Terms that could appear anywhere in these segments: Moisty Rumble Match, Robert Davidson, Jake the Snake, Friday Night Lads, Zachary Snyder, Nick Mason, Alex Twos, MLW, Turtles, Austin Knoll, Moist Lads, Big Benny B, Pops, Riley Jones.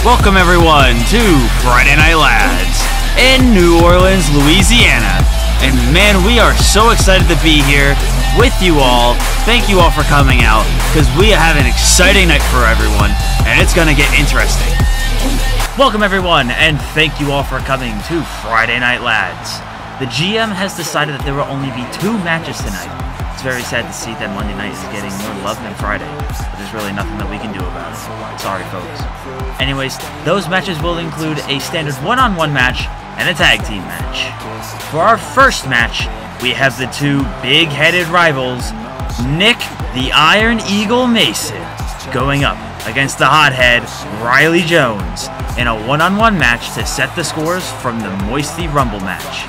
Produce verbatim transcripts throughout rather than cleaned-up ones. Welcome everyone to Friday Night Lads in New Orleans, Louisiana. And man, we are so excited to be here with you all. Thank you all for coming out, because we have an exciting night for everyone, and it's going to get interesting. Welcome everyone, and thank you all for coming to Friday Night Lads. The G M has decided that there will only be two matches tonight. It's very sad to see that Monday night is getting more love than Friday, but there's really nothing that we can do about it. Sorry, folks. Anyways, those matches will include a standard one-on-one match and a tag team match. For our first match, we have the two big-headed rivals, Nick the Iron Eagle Mason, going up against the hothead Riley Jones in a one-on-one match to set the scores from the Moisty Rumble match.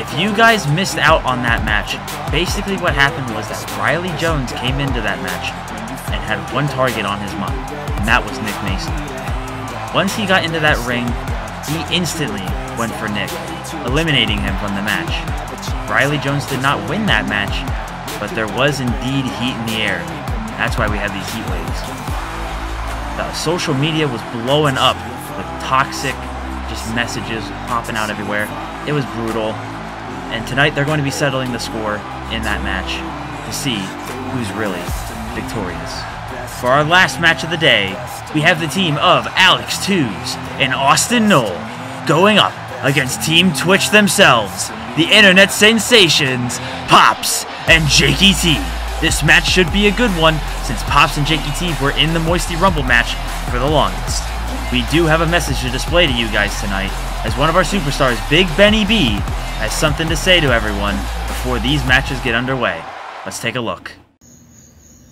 If you guys missed out on that match, basically what happened was that Riley Jones came into that match and had one target on his mind, and that was Nick Mason. Once he got into that ring, he instantly went for Nick, eliminating him from the match. Riley Jones did not win that match, but there was indeed heat in the air. That's why we have these heat waves. The social media was blowing up with toxic just messages popping out everywhere. It was brutal. And tonight they're going to be settling the score in that match to see who's really victorious. For our last match of the day, we have the team of Alex Twos and Austin Knoll going up against Team Twitch themselves, the internet sensations, Pops and Jakey T. This match should be a good one since Pops and Jakey T were in the Moisty Rumble match for the longest. We do have a message to display to you guys tonight, as one of our superstars, Big Benny B, has something to say to everyone before these matches get underway. Let's take a look.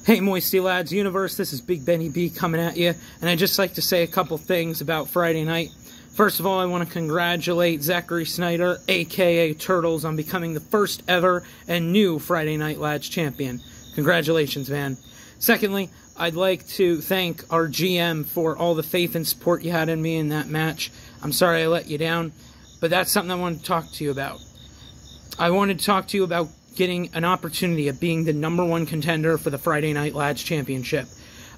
Hey Moisty Lads Universe, this is Big Benny B coming at you, and I'd just like to say a couple things about Friday night. First of all, I want to congratulate Zachary Snyder, aka Turtles, on becoming the first ever and new Friday Night Lads champion. Congratulations, man. Secondly, I'd like to thank our G M for all the faith and support you had in me in that match. I'm sorry I let you down, but that's something I wanted to talk to you about. I wanted to talk to you about getting an opportunity of being the number one contender for the Friday Night Lads Championship.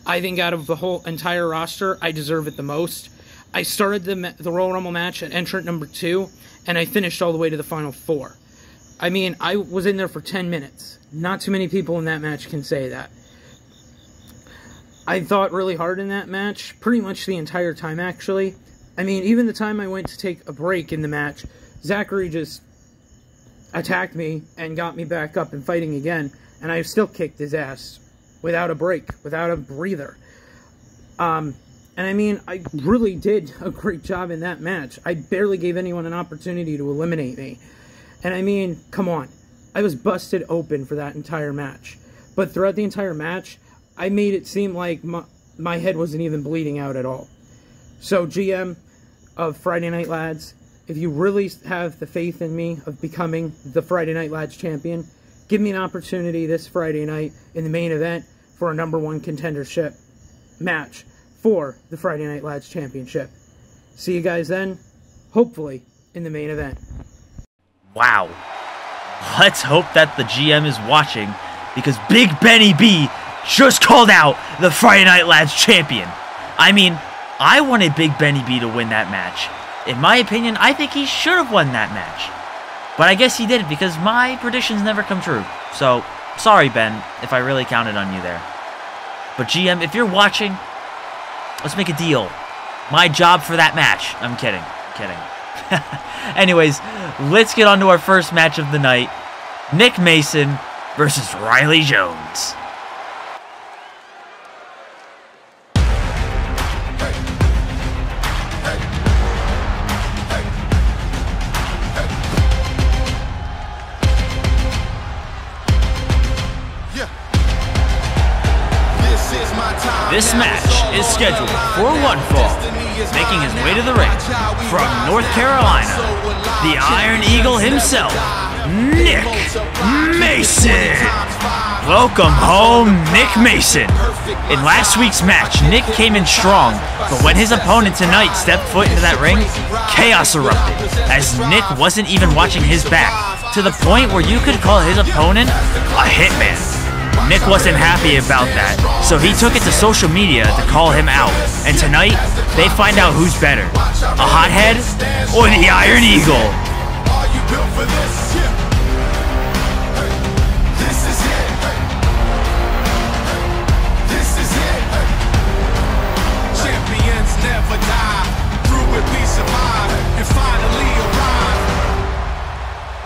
I think out of the whole entire roster, I deserve it the most. I started the, the Royal Rumble match at entrant number two, and I finished all the way to the final four. I mean, I was in there for ten minutes. Not too many people in that match can say that. I thought really hard in that match, pretty much the entire time, actually. I mean, even the time I went to take a break in the match, Zachary just attacked me and got me back up and fighting again, and I still kicked his ass without a break, without a breather. Um, and I mean, I really did a great job in that match. I barely gave anyone an opportunity to eliminate me. And I mean, come on. I was busted open for that entire match. But throughout the entire match, I made it seem like my, my head wasn't even bleeding out at all. So, G M of Friday Night Lads, if you really have the faith in me of becoming the Friday Night Lads champion, give me an opportunity this Friday night in the main event for a number one contendership match for the Friday Night Lads championship. See you guys then, hopefully, in the main event. Wow. Let's hope that the G M is watching, because Big Benny B just called out the Friday Night Lads champion. I mean, I wanted Big Benny B to win that match. In my opinion, I think he should have won that match. But I guess he did, because my predictions never come true. So, sorry, Ben, if I really counted on you there. But G M, if you're watching, let's make a deal. My job for that match. I'm kidding. I'm kidding. Anyways, let's get on to our first match of the night. Nick Mason versus Riley Jones. This match is scheduled for one fall, making his way to the ring from North Carolina, the Iron Eagle himself, Nick Mason. Welcome home, Nick Mason. In last week's match, Nick came in strong, but when his opponent tonight stepped foot into that ring, chaos erupted, as Nick wasn't even watching his back, to the point where you could call his opponent a hitman. Nick wasn't happy about that, so he took it to social media to call him out. And tonight, they find out who's better, a hothead or the Iron Eagle.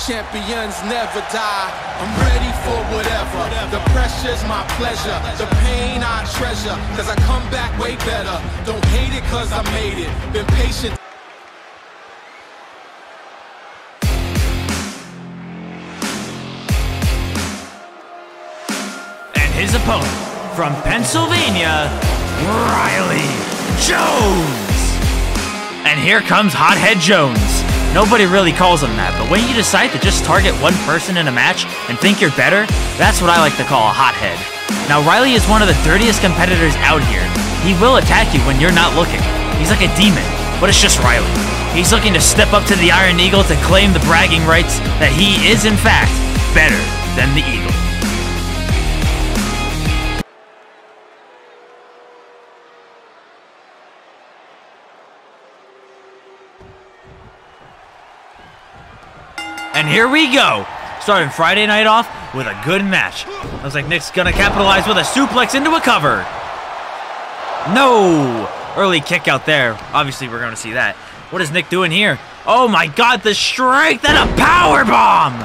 Champions never die. I'm ready for whatever. The pressure's my pleasure. The pain I treasure. Cause I come back way better. Don't hate it cause I made it. Been patient. And his opponent from Pennsylvania, Riley Jones. And here comes Hothead Jones. Nobody really calls him that, but when you decide to just target one person in a match and think you're better, that's what I like to call a hothead. Now, Riley is one of the dirtiest competitors out here. He will attack you when you're not looking. He's like a demon, but it's just Riley. He's looking to step up to the Iron Eagle to claim the bragging rights that he is, in fact, better than the Eagle. And here we go, starting Friday night off with a good match. Looks like Nick's gonna capitalize with a suplex into a cover. No, early kick out there. Obviously we're gonna see that. What is Nick doing here? Oh my God, the strength and a power bomb.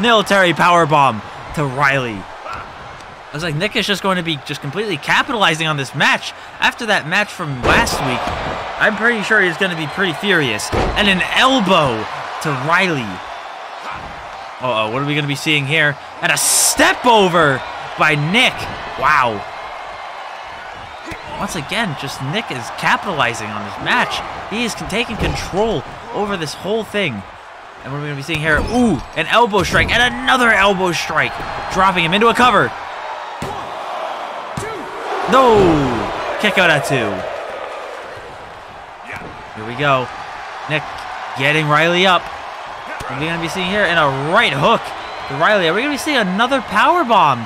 Military power bomb to Riley. I was like, Nick is just going to be just completely capitalizing on this match. After that match from last week, I'm pretty sure he's gonna be pretty furious. And an elbow to Riley. Uh-oh, what are we going to be seeing here? And a step over by Nick. Wow. Once again, just Nick is capitalizing on this match. He is taking control over this whole thing. And what are we going to be seeing here? Ooh, an elbow strike and another elbow strike. Dropping him into a cover. No. Kick out at two. Here we go. Nick getting Riley up. What are we going to be seeing here? And a right hook to Riley. Are we going to be seeing another power bomb?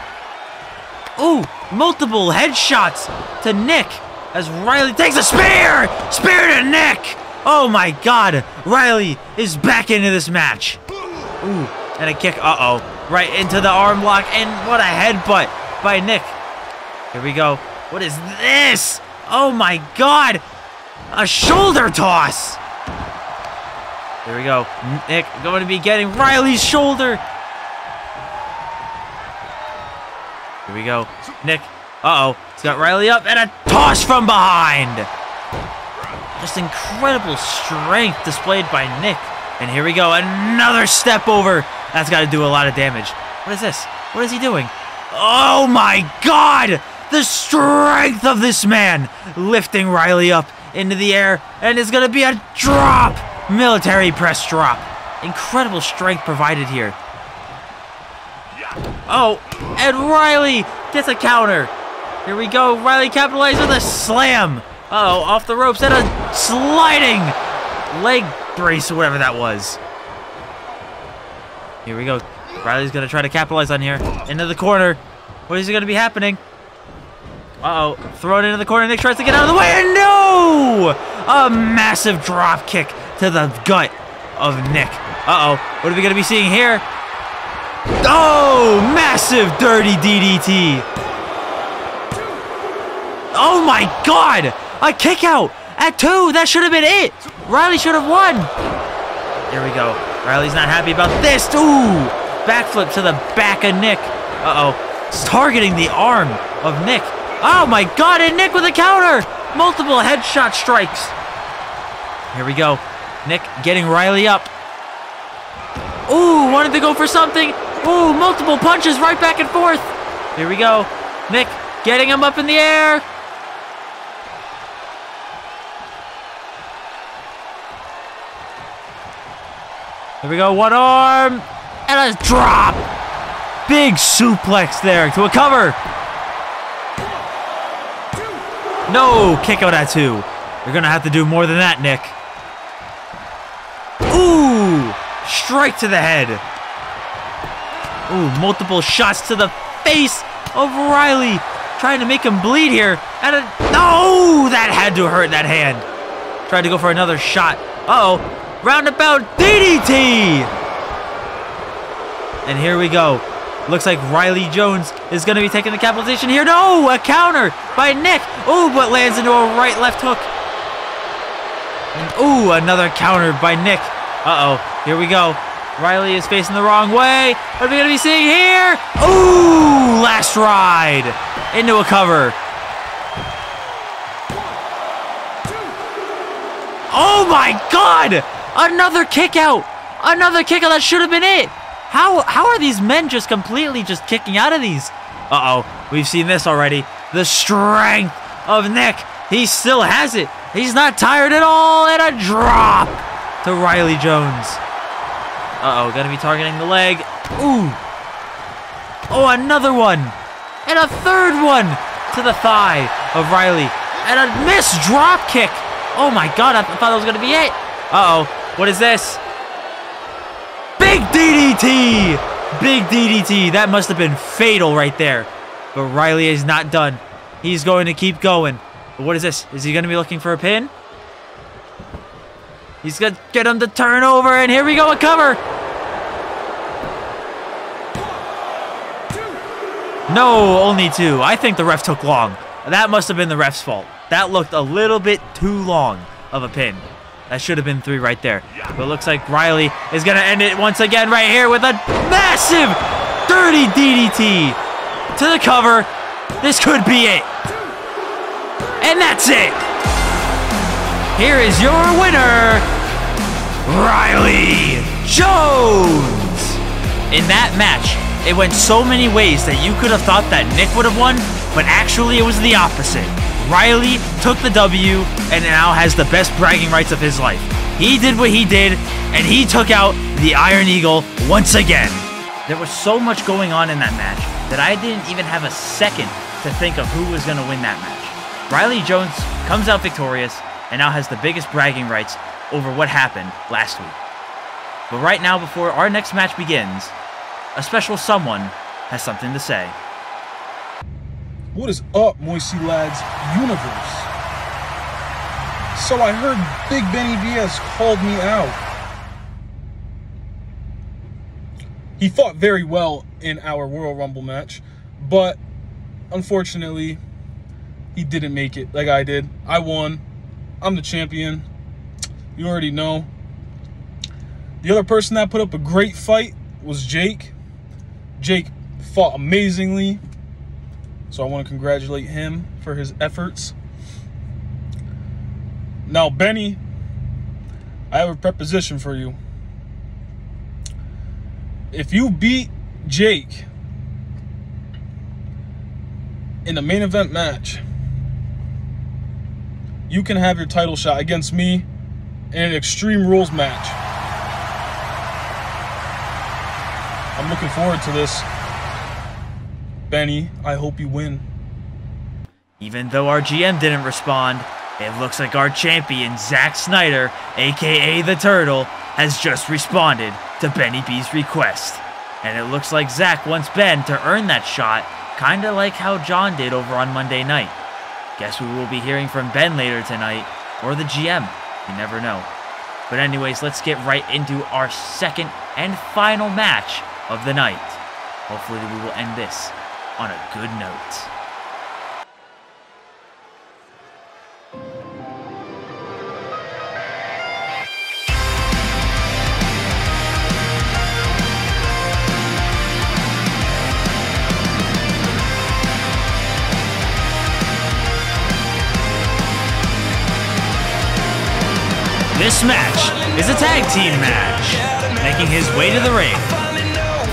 Ooh, multiple headshots to Nick as Riley takes a spear! Spear to Nick! Oh my God, Riley is back into this match. Ooh, and a kick, uh-oh, right into the arm lock, and what a headbutt by Nick. Here we go. What is this? Oh my God, a shoulder toss! There we go. Nick going to be getting Riley's shoulder. Here we go. Nick, uh-oh. He's got Riley up and a toss from behind. Just incredible strength displayed by Nick. And here we go. Another step over. That's got to do a lot of damage. What is this? What is he doing? Oh, my God. The strength of this man lifting Riley up into the air. And it's going to be a drop. Military press drop. Incredible strength provided here. Oh, and Riley gets a counter. Here we go. Riley capitalized with a slam. Uh-oh, off the ropes and a sliding leg brace or whatever that was. Here we go. Riley's going to try to capitalize on here. Into the corner. What is going to be happening? Uh-oh, thrown into the corner. Nick tries to get out of the way. And no! A massive drop kick to the gut of Nick. Uh-oh, what are we gonna be seeing here? Oh, massive dirty D D T. Oh my God, a kick out at two, that should have been it. Riley should have won. Here we go, Riley's not happy about this. Ooh, backflip to the back of Nick. Uh-oh, it's targeting the arm of Nick. Oh my God, and Nick with a counter. Multiple headshot strikes. Here we go. Nick getting Riley up. Ooh, wanted to go for something. Ooh, multiple punches right back and forth. Here we go. Nick getting him up in the air. Here we go, one arm. And a drop. Big suplex there to a cover. No, kick out at two. You're gonna have to do more than that, Nick. Ooh, strike to the head. Ooh, multiple shots to the face of Riley. Trying to make him bleed here. And a, oh, that had to hurt, that hand. Tried to go for another shot. Uh-oh. Roundabout D D T. And here we go. Looks like Riley Jones is going to be taking the capitalization here. No, a counter by Nick. Ooh, but lands into a right-left hook. And ooh, another counter by Nick. Uh-oh, here we go. Riley is facing the wrong way. What are we going to be seeing here? Ooh, last ride into a cover. Oh my God! Another kick out. Another kick out. That should have been it. How how are these men just completely just kicking out of these? Uh-oh, we've seen this already. The strength of Nick. He still has it. He's not tired at all. And a drop to Riley Jones. Uh-oh, gonna be targeting the leg. Ooh. Oh, another one. And a third one to the thigh of Riley. And a missed drop kick. Oh my God, I th- thought that was gonna be it. Uh-oh, what is this? Big D D T! Big D D T! That must have been fatal right there. But Riley is not done. He's going to keep going. But what is this? Is he going to be looking for a pin? He's going to get him to turn over, and here we go, a cover! No, only two. I think the ref took long. That must have been the ref's fault. That looked a little bit too long of a pin. That should have been three right there. But it looks like Riley is going to end it once again right here with a massive dirty D D T to the cover. This could be it. And that's it. Here is your winner, Riley Jones. In that match, it went so many ways that you could have thought that Nick would have won, but actually it was the opposite. Riley took the W and now has the best bragging rights of his life. He did what he did, and he took out the Iron Eagle once again. There was so much going on in that match that I didn't even have a second to think of who was going to win that match. Riley Jones comes out victorious and now has the biggest bragging rights over what happened last week. But right now, before our next match begins, a special someone has something to say. What is up, Moisty Lads universe? So I heard Big Benny B has called me out. He fought very well in our Royal Rumble match, but unfortunately, he didn't make it like I did. I won. I'm the champion. You already know. The other person that put up a great fight was Jake. Jake fought amazingly. So I want to congratulate him for his efforts. Now, Benny, I have a preposition for you. If you beat Jake in a main event match, you can have your title shot against me in an Extreme Rules match. I'm looking forward to this. Benny, I hope you win. Even though our G M didn't respond, it looks like our champion, Zack Snyder, aka the Turtle, has just responded to Benny B's request. And it looks like Zack wants Ben to earn that shot, kinda like how John did over on Monday night. Guess we will be hearing from Ben later tonight, or the G M, you never know. But anyways, let's get right into our second and final match of the night. Hopefully we will end this on a good note. This match is a tag team match, making his way to the ring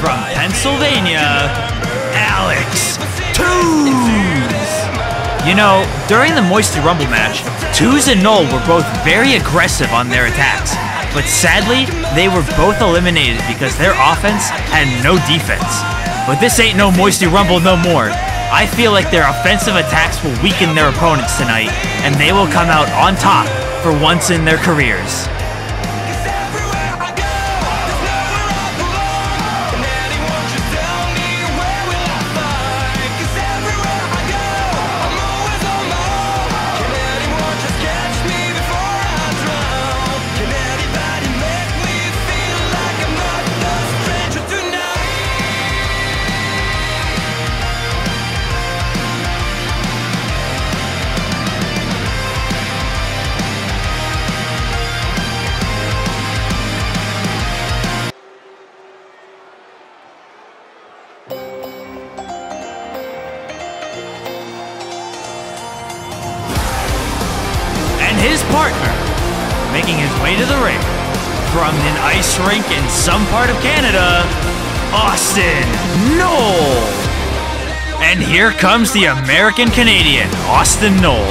from Pennsylvania, Alex Twos! You know, during the Moisty Rumble match, Twos and Knoll were both very aggressive on their attacks, but sadly, they were both eliminated because their offense had no defense. But this ain't no Moisty Rumble no more. I feel like their offensive attacks will weaken their opponents tonight, and they will come out on top for once in their careers. partner, making his way to the ring from an ice rink in some part of Canada, Austin Knoll. And here comes the American-Canadian, Austin Knoll.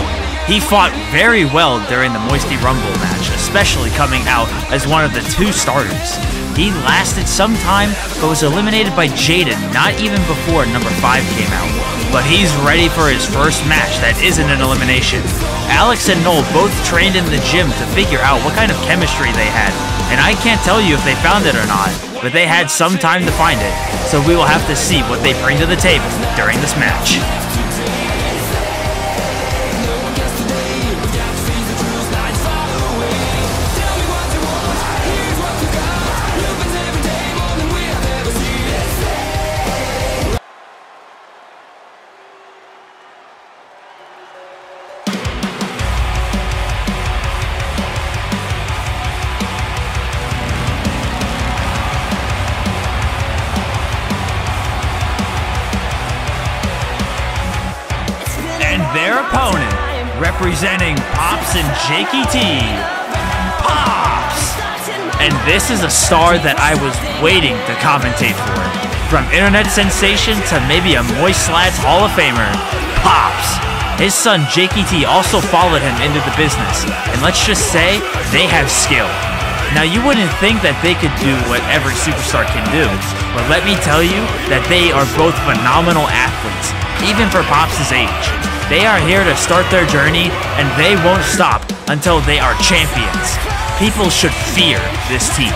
He fought very well during the Moisty Rumble match, especially coming out as one of the two starters. He lasted some time, but was eliminated by Jaden not even before number five came out. But he's ready for his first match that isn't an elimination. Alex and Knoll both trained in the gym to figure out what kind of chemistry they had, and I can't tell you if they found it or not, but they had some time to find it, so we will have to see what they bring to the table during this match. Presenting Pops and Jakey T, Pops! And this is a star that I was waiting to commentate for. From internet sensation to maybe a Moist Lads Hall of Famer, Pops. His son Jakey T also followed him into the business, and let's just say they have skill. Now you wouldn't think that they could do what every superstar can do, but let me tell you that they are both phenomenal athletes, even for Pops' age. They are here to start their journey, and they won't stop until they are champions. People should fear this team.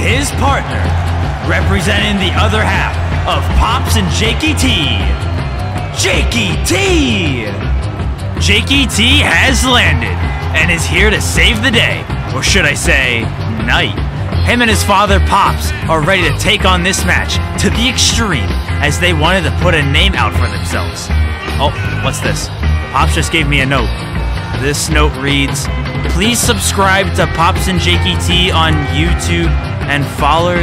His partner, representing the other half of Pops and Jakey T, Jakey T! Jakey T has landed and is here to save the day, or should I say, night. Him and his father, Pops, are ready to take on this match to the extreme, as they wanted to put a name out for themselves. Oh, what's this? Pops just gave me a note. This note reads, please subscribe to Pops and Jakey T on YouTube and follow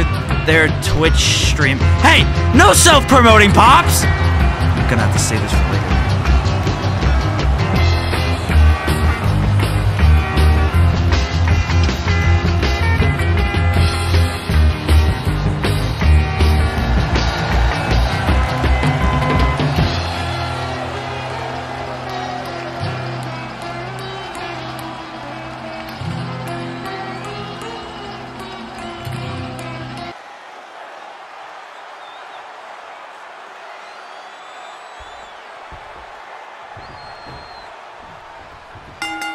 their Twitch stream. Hey, no self-promoting, Pops! I'm gonna have to save this for later.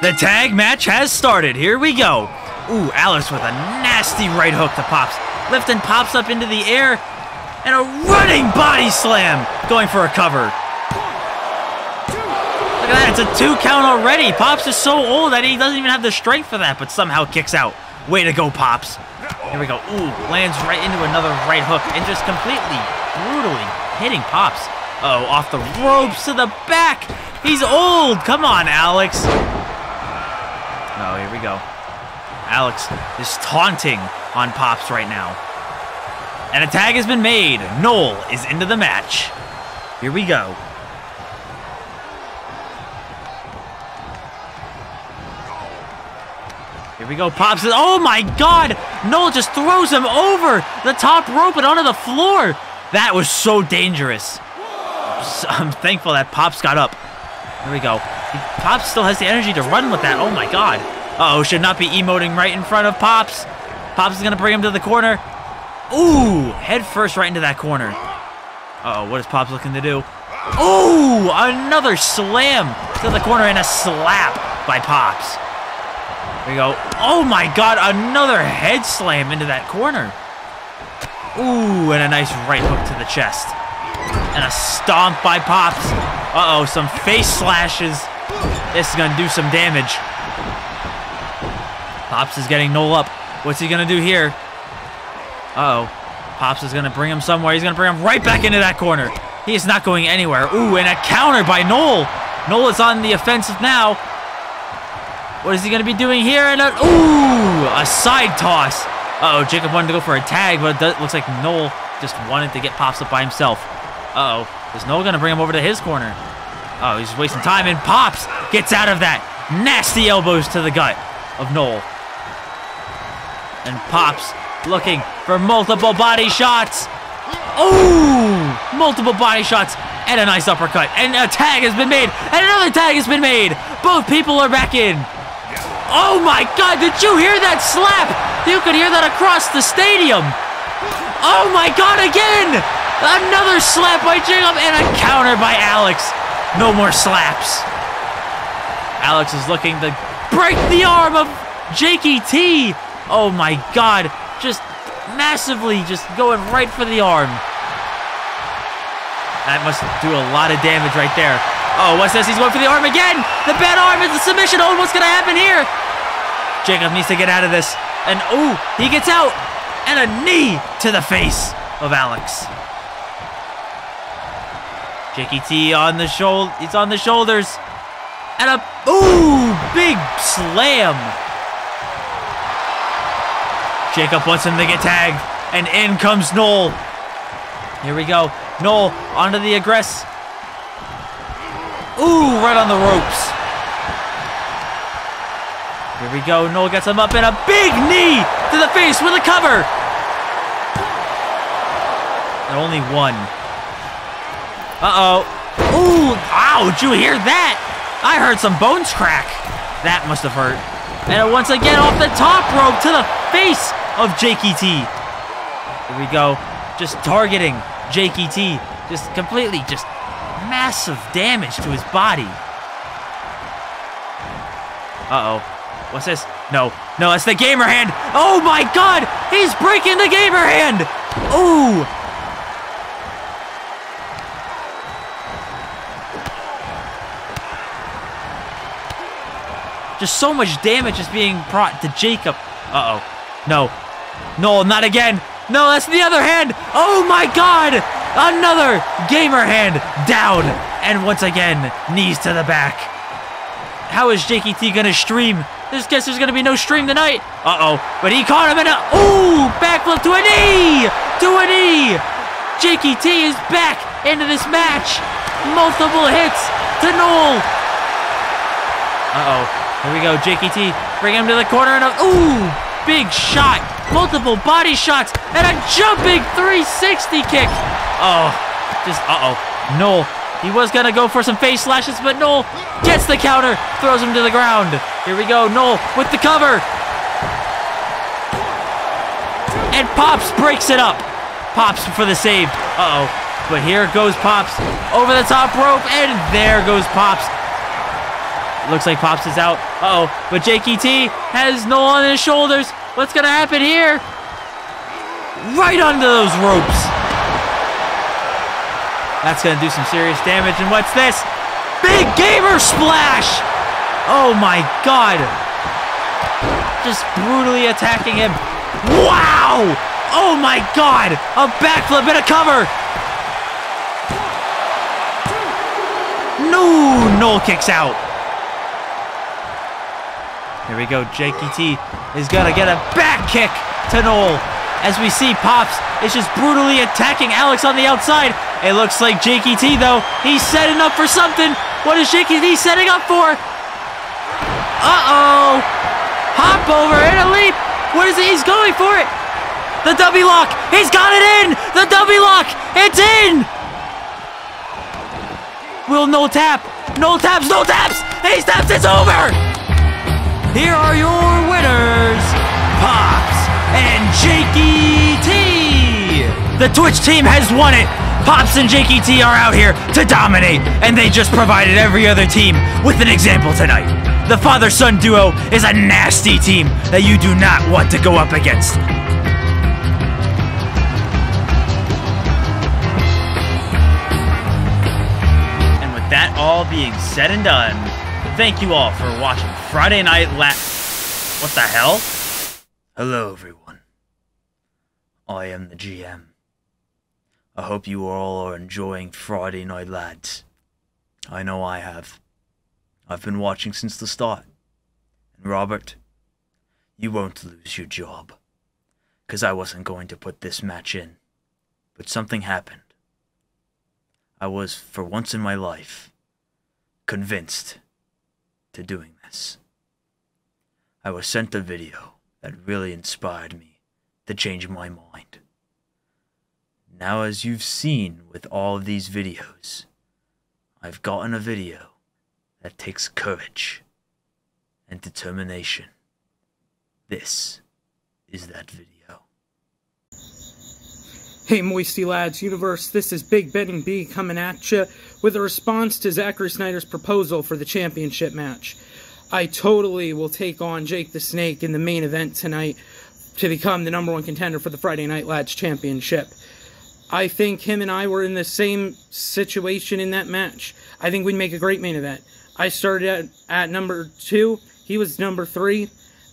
The tag match has started. Here we go. Ooh, Alice with a nasty right hook to Pops, lifting Pops up into the air, and a running body slam, going for a cover. Look at that, it's a two count already. Pops is so old that he doesn't even have the strength for that, but somehow kicks out. Way to go, Pops. Here we go. Ooh, lands right into another right hook, and just completely, brutally hitting Pops. Uh oh, off the ropes to the back. He's old. Come on, Alex. Oh, here we go. Alex is taunting on Pops right now. And a tag has been made. Knoll is into the match. Here we go. Here we go. Pops is... Oh, my God! Knoll just throws him over the top rope and onto the floor. That was so dangerous. I'm thankful that Pops got up. Here we go. Pops still has the energy to run with that. Oh, my God. Uh-oh, should not be emoting right in front of Pops. Pops is going to bring him to the corner. Ooh, head first right into that corner. Uh-oh, what is Pops looking to do? Ooh, another slam to the corner and a slap by Pops. There you go. Oh my god, another head slam into that corner. Ooh, and a nice right hook to the chest. And a stomp by Pops. Uh-oh, some face slashes. This is going to do some damage. Pops is getting Knoll up. What's he going to do here? Uh-oh. Pops is going to bring him somewhere. He's going to bring him right back into that corner. He is not going anywhere. Ooh, and a counter by Knoll. Knoll is on the offensive now. What is he going to be doing here? And a, ooh, a side toss. Uh-oh, Jacob wanted to go for a tag, but it does, looks like Knoll just wanted to get Pops up by himself. Uh-oh, is Knoll going to bring him over to his corner? Oh, he's wasting time, and Pops gets out of that. Nasty elbows to the gut of Knoll. And Pops looking for multiple body shots. Oh, multiple body shots and a nice uppercut. And a tag has been made, and another tag has been made. Both people are back in. Oh my god, did you hear that slap? You could hear that across the stadium. Oh my god, again! Another slap by Jacob and a counter by Alex. No more slaps. Alex is looking to break the arm of Jakey T. Oh my god, just massively just going right for the arm. That must do a lot of damage right there. Oh, what's this? He's going for the arm again. The bad arm is the submission. Oh, what's going to happen here? Jacob needs to get out of this. And oh, he gets out. And a knee to the face of Alex. Jakey T on the shoulder. It's on the shoulders. And a ooh, big slam. Jacob wants him to get tagged, and in comes Knoll. Here we go. Knoll onto the aggress. Ooh, right on the ropes. Here we go. Knoll gets him up, and a big knee to the face with a cover. And only one. Uh-oh. Ooh, ow, did you hear that? I heard some bones crack. That must have hurt. And once again, off the top rope to the face of Jakey T. Here we go. Just targeting Jakey T. Just completely, just massive damage to his body. Uh-oh. What's this? No. No, that's the gamer hand. Oh, my God. He's breaking the gamer hand. Ooh. Just so much damage is being brought to Jacob. Uh-oh. No. No, not again. No, that's the other hand. Oh, my God. Another gamer hand down. And once again, knees to the back. How is Jakey T going to stream? This guess there's going to be no stream tonight. Uh-oh. But he caught him in a... Ooh, backflip to a knee. To a knee. Jakey T is back into this match. Multiple hits to Knoll. Uh-oh. Here we go. Jakey T. Bring him to the corner and a, ooh, big shot. Multiple body shots and a jumping three sixty kick. Oh, just, uh-oh. Knoll, he was going to go for some face slashes, but Knoll gets the counter, throws him to the ground. Here we go, Knoll with the cover. And Pops breaks it up. Pops for the save. Uh-oh, but here goes Pops over the top rope, and there goes Pops. Looks like Pops is out. Uh-oh. But Jakey T has Knoll on his shoulders. What's going to happen here? Right under those ropes. That's going to do some serious damage. And what's this? Big gamer splash! Oh, my God. Just brutally attacking him. Wow! Oh, my God. A backflip and a cover. No! Knoll kicks out. Here we go, Jakey T is gonna get a back kick to Knoll. As we see, Pops is just brutally attacking Alex on the outside. It looks like Jakey T, though, he's setting up for something. What is Jakey T setting up for? Uh-oh. Hop over and a leap. What is it? He's going for it. The W lock. He's got it in. The W lock. It's in. Will Knoll tap? Knoll taps. Knoll taps. He taps. It's over. Here are your winners, Pops and Jakey T. The Twitch team has won it. Pops and Jake E T are out here to dominate, and they just provided every other team with an example tonight. The father-son duo is a nasty team that you do not want to go up against. And with that all being said and done, thank you all for watching Friday Night Lads. What the hell? Hello, everyone. I am the G M. I hope you all are enjoying Friday Night Lads. I know I have. I've been watching since the start. And Robert, you won't lose your job. Because I wasn't going to put this match in. But something happened. I was, for once in my life, convinced to doing this. I was sent a video that really inspired me to change my mind. Now, as you've seen with all of these videos, I've gotten a video that takes courage and determination. This is that video. Hey Moisty Lads Universe, this is Big Benny B coming at ya with a response to Zachary Snyder's proposal for the championship match. I totally will take on Jake the Snake in the main event tonight to become the number one contender for the Friday Night Lads Championship. I think him and I were in the same situation in that match. I think we'd make a great main event. I started at, at number two, he was number three,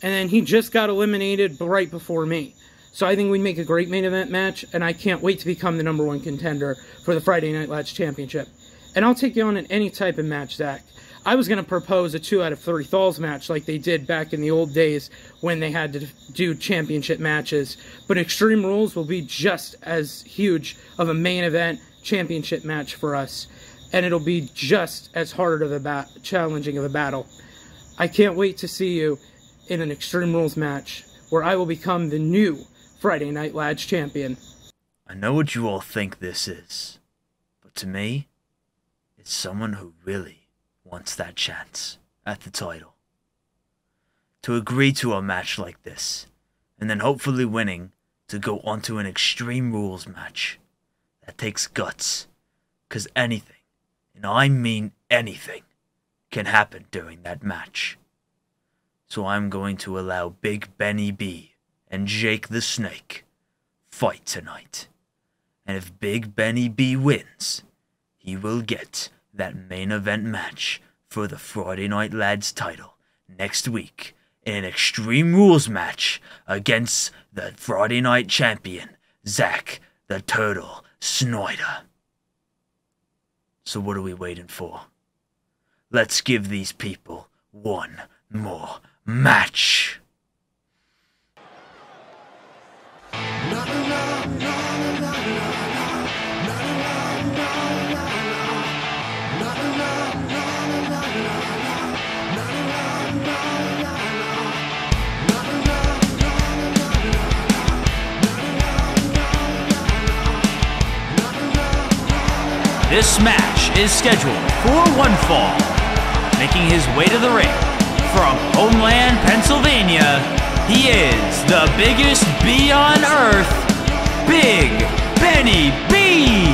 and then he just got eliminated right before me. So I think we'd make a great main event match, and I can't wait to become the number one contender for the Friday Night Lads Championship. And I'll take you on in any type of match, Zach. I was going to propose a two out of three falls match like they did back in the old days when they had to do championship matches. But Extreme Rules will be just as huge of a main event championship match for us. And it'll be just as hard of a ba- challenging of a battle. I can't wait to see you in an Extreme Rules match where I will become the new Friday Night Lads champion. I know what you all think this is, but to me, it's someone who really wants that chance at the title. To agree to a match like this, and then hopefully winning to go onto an Extreme Rules match, that takes guts, because anything, and I mean anything, can happen during that match. So I'm going to allow Big Benny B and Jake the Snake fight tonight. And if Big Benny B wins, he will get that main event match for the Friday Night Lads title next week in an Extreme Rules match against the Friday Night Champion, Zach the Turtle Snyder. So what are we waiting for? Let's give these people one more match. No, no, no. This match is scheduled for one fall, making his way to the ring from homeland Pennsylvania. He is the biggest B on earth, Big Benny B.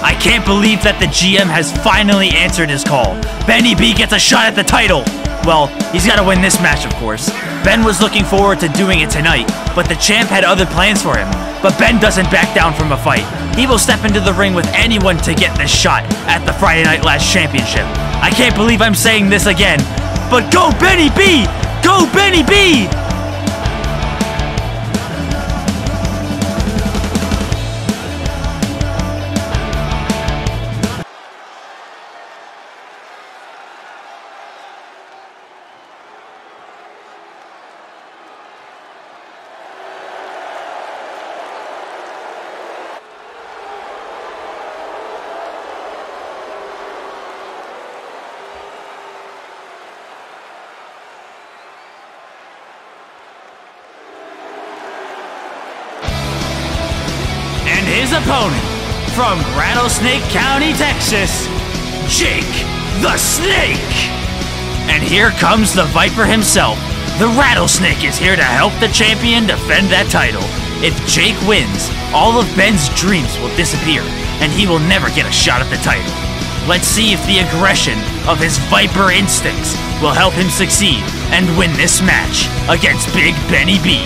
I can't believe that the G M has finally answered his call. Benny B gets a shot at the title. Well, he's got to win this match, of course. Ben was looking forward to doing it tonight, but the champ had other plans for him. But Ben doesn't back down from a fight. He will step into the ring with anyone to get this shot at the Friday Night Lads Championship. I can't believe I'm saying this again, but go Benny B! Go Benny B! His opponent, from Rattlesnake County, Texas, Jake the Snake! And here comes the Viper himself. The Rattlesnake is here to help the champion defend that title. If Jake wins, all of Ben's dreams will disappear, and he will never get a shot at the title. Let's see if the aggression of his Viper instincts will help him succeed and win this match against Big Benny B.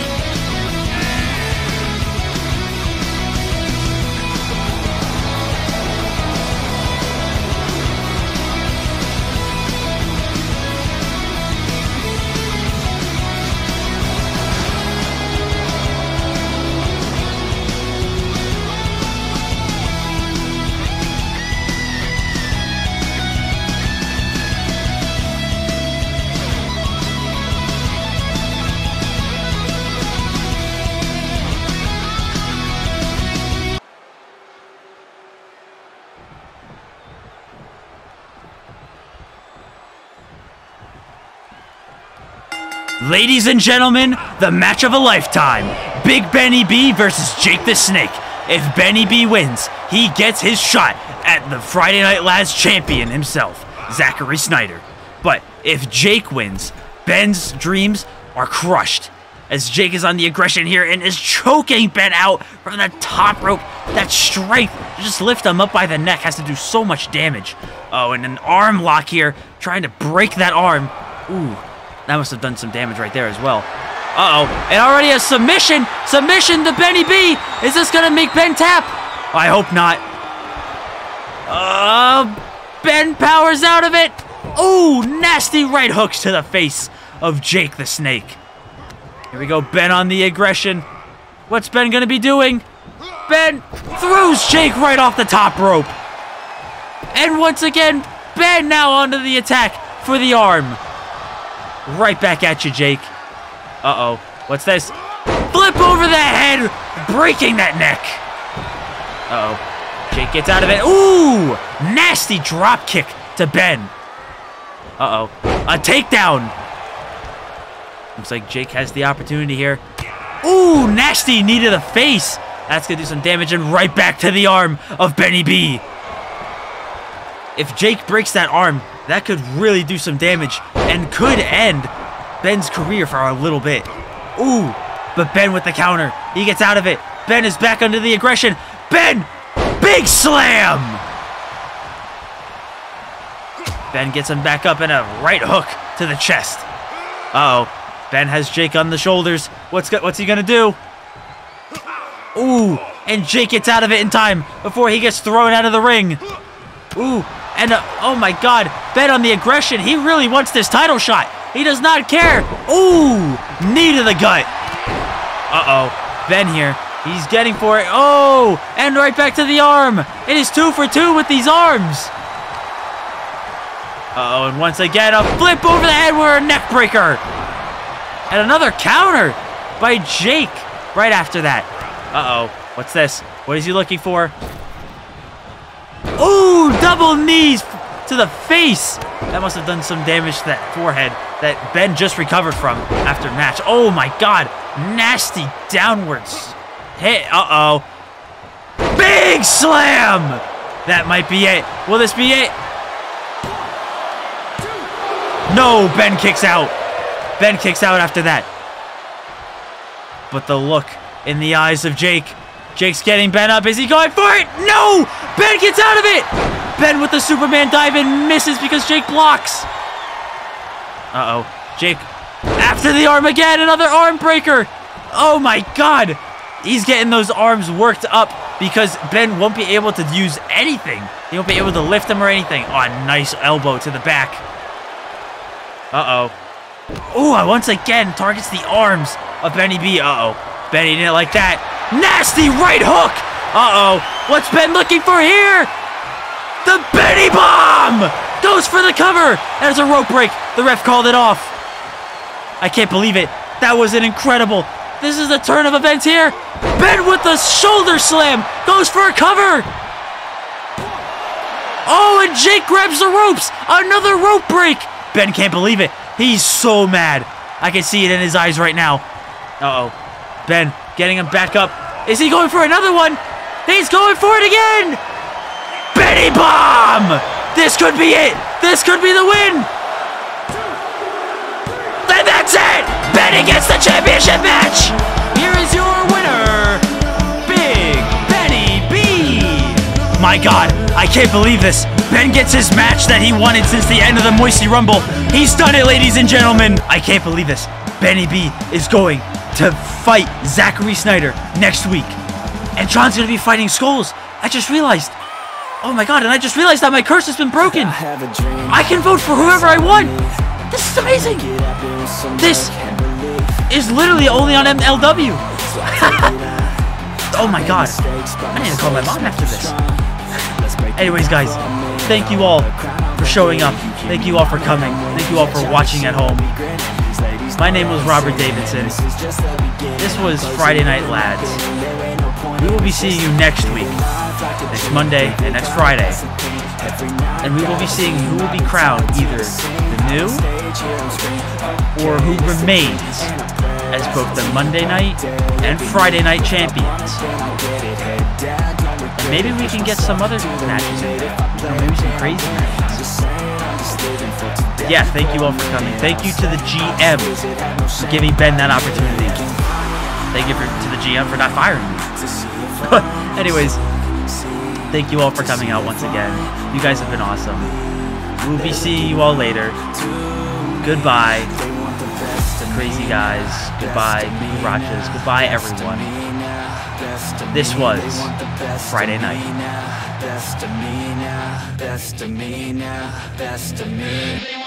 Ladies and gentlemen, the match of a lifetime. Big Benny B versus Jake the Snake. If Benny B wins, he gets his shot at the Friday Night Lads champion himself, Zachary Snyder. But if Jake wins, Ben's dreams are crushed, as Jake is on the aggression here and is choking Ben out from the top rope. That strength to just lift him up by the neck has to do so much damage. Oh, and an arm lock here, trying to break that arm. Ooh. That must have done some damage right there as well. Uh-oh, and already a submission! Submission to Benny B! Is this gonna make Ben tap? I hope not. Uh, Ben powers out of it! Ooh, nasty right hooks to the face of Jake the Snake. Here we go, Ben on the aggression. What's Ben gonna be doing? Ben throws Jake right off the top rope. And once again, Ben now onto the attack for the arm. Right back at you, Jake. Uh-oh. What's this? Flip over the head, breaking that neck. Uh-oh. Jake gets out of it. Ooh! Nasty drop kick to Ben. Uh-oh. A takedown. Looks like Jake has the opportunity here. Ooh! Nasty knee to the face. That's going to do some damage, and right back to the arm of Benny B. If Jake breaks that arm, that could really do some damage and could end Ben's career for a little bit. Ooh, but Ben with the counter. He gets out of it. Ben is back under the aggression. Ben, big slam! Ben gets him back up in a right hook to the chest. Uh-oh, Ben has Jake on the shoulders. What's, go what's he gonna do? Ooh, and Jake gets out of it in time before he gets thrown out of the ring. Ooh. And, uh, oh my god, Ben on the aggression. He really wants this title shot. He does not care. Ooh, knee to the gut. Uh-oh, Ben here. He's getting for it. Oh, and right back to the arm. It is two for two with these arms. Uh-oh, and once again, a flip over the head with a neck breaker. And another counter by Jake right after that. Uh-oh, what's this? What is he looking for? Ooh, double knees to the face. That must have done some damage to that forehead that Ben just recovered from after match. Oh my god, nasty downwards hit. Uh-oh. Big slam! That might be it. Will this be it? No, Ben kicks out. Ben kicks out after that. But the look in the eyes of Jake. Jake's getting Ben up. Is he going for it? No! Ben gets out of it! Ben with the Superman dive and misses because Jake blocks. Uh-oh. Jake after the arm again. Another arm breaker. Oh my god. He's getting those arms worked up because Ben won't be able to use anything. He won't be able to lift him or anything. Oh, nice elbow to the back. Uh-oh. Oh, once again targets the arms of Benny B. Uh-oh. Benny didn't like that. Nasty right hook! Uh-oh, what's Ben looking for here? The Benny Bomb! Goes for the cover! There's a rope break. The ref called it off. I can't believe it. That was an incredible. This is the turn of events here. Ben with the shoulder slam. Goes for a cover. Oh, and Jake grabs the ropes. Another rope break. Ben can't believe it. He's so mad. I can see it in his eyes right now. Uh-oh, Ben. Getting him back up. Is he going for another one? He's going for it again! Benny Bomb! This could be it! This could be the win! And that's it! Benny gets the championship match! Here is your winner! my God, I can't believe this. Ben gets his match that he wanted since the end of the Moisty Rumble. He's done it, ladies and gentlemen. I can't believe this. Benny B is going to fight Zachary Snyder next week. And John's going to be fighting Skulls. I just realized. Oh my God, and I just realized that my curse has been broken. I can vote for whoever I want. This is amazing. This is literally only on M L W. Oh my God. I need to call my mom after this. Anyways, guys, thank you all for showing up. Thank you all for coming. Thank you all for watching at home. My name was Robert Davidson. This was Friday Night Lads. We will be seeing you next week, next Monday and next Friday. And we will be seeing who will be crowned either the new or who remains as both the Monday night and Friday night champions. And maybe we can get some other matches in there. Or maybe some crazy matches. Yeah, thank you all for coming. Thank you to the G M for giving Ben that opportunity. Thank you for, to the G M for not firing me. Anyways, thank you all for coming out once again. You guys have been awesome. We'll be seeing you all later. Goodbye, crazy guys. Goodbye, Rachas. Goodbye, everyone. This was Friday Night. Best of me now, best of me now, best of me.